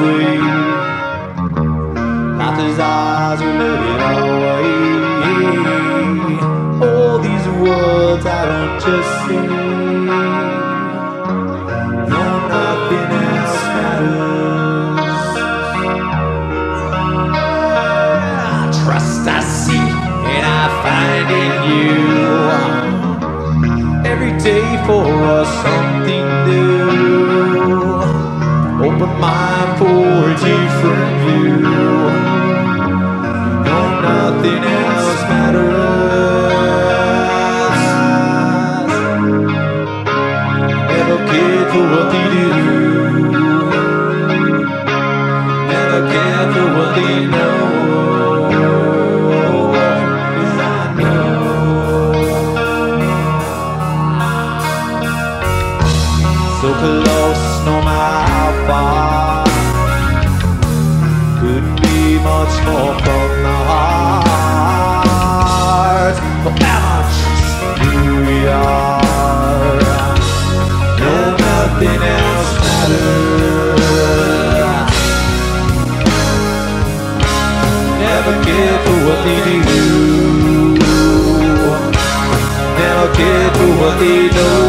way. Not his eyes are moving away. All these words I don't just see. No, nothing else matters. I trust, I seek, and I find in you. Every day for us something new. Open mind for a different view. No, nothing else matters. Never cared for what they do. Never cared for what they know. So close, no matter how far. Couldn't be much more from the heart. Forever just who we are. No, nothing else matters. Never care for what they do. Never care for what they know.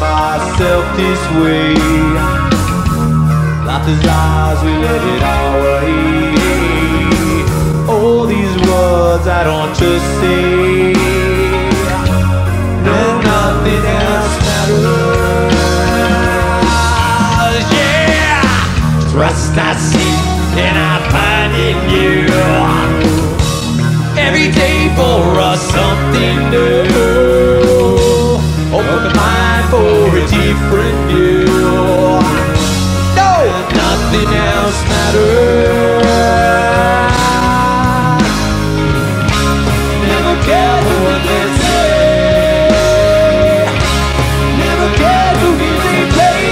Myself this way. Life is ours, we live it our way. All these words I don't just say. No, nothing else matters. Yeah! Trust I see and I find in you. Every day for us something new. Open the mind for a different view. No! Nothing else matters. Never care what they say. Never care who they play.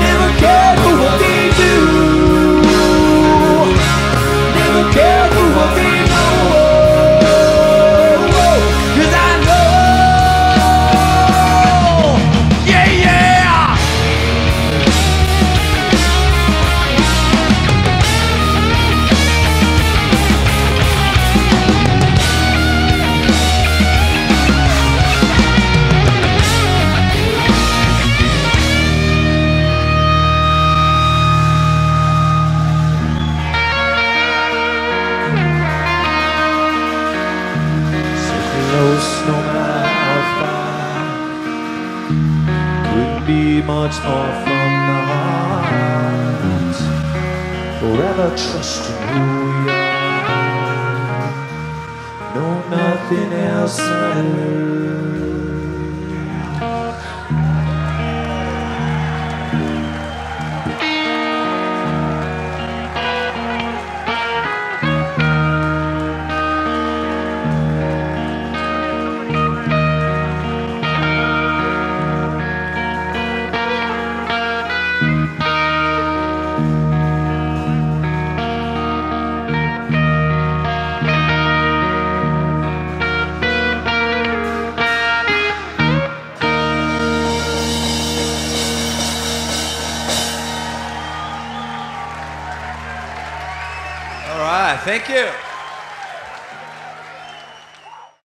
Never care what they do. Never care what they know. No matter how far, couldn't be much more from the heart. Forever trusting who we are. No, nothing else matters. Thank you.